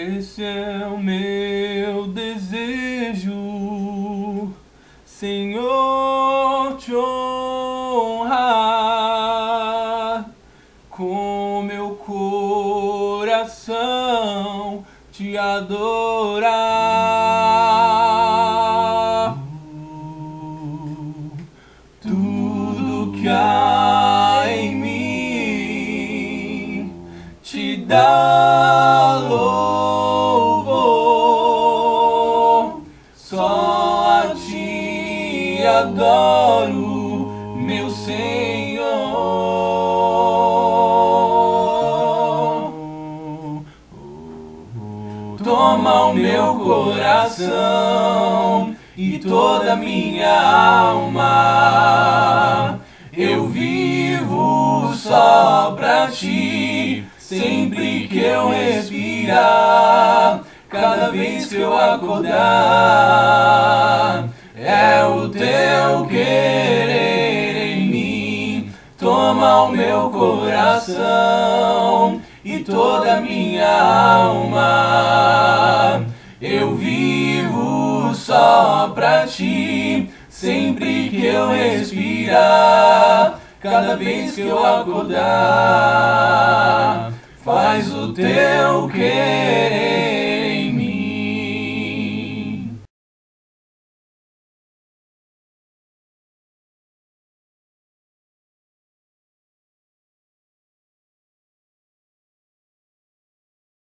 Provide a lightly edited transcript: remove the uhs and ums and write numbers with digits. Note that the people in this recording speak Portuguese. Esse é o meu desejo, Senhor, te honrar com meu coração, te adorar. Tudo que há em mim te dá louvor. Adoro, meu Senhor. Toma o meu coração e toda minha alma. Eu vivo só pra ti, sempre que eu respirar, cada vez que eu acordar. É o teu querer em mim, toma o meu coração e toda minha alma. Eu vivo só pra ti, sempre que eu respirar, cada vez que eu acordar, faz o teu querer.